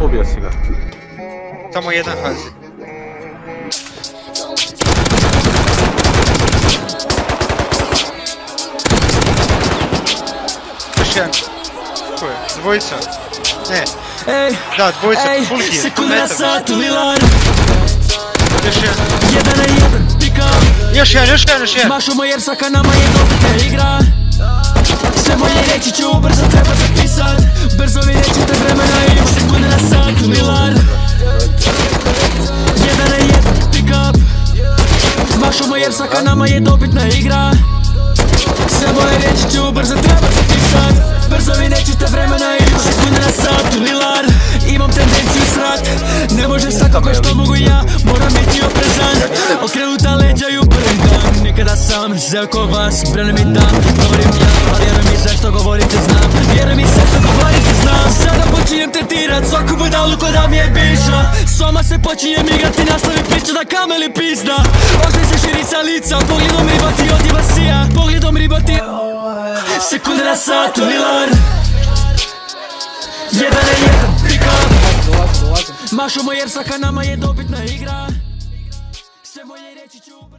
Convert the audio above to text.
Ubierz się go. To mój jeden chodzi. Dwójca. Nie. Da, dwójca. Fulki. Sekunda sat, Lillard. Jeden na jeden. Już jeden. Masz u moje psaka na mojego tutaj gra. Все мои речи, чего бързо трябва записат. Бързо ми речите времена и в секунда на сад, Лилард. Jedan на jedan, пикап. Машу моя всяка на моя добитна игра. Все мои речи, чего бързо трябва записат. Бързо ми речите времена и в секунда на сад, Лилард. Имам тенденции срат. Не може всяко кое-что могу я. Морам бити опрезан. Окренута леджа и упрен дам. Никогда сам, взял ко вас, брена ми дам. Говорим я, вера mi zašto govorite znam. Vjera mi zašto govorite znam. Sada počinjem tretirat svaku budalu ko da mi je bivša. Soma se počinjem igrat i nastavi priča da kameli pizda. Ožne se širica lica, pogledom riba ti odjeva sija. Pogledom riba ti... Sekunde na satu, Lillard. Jedan na jedan, pick-up. Mašu mojer saka nama je dobitna igra. Sve moje reći ću...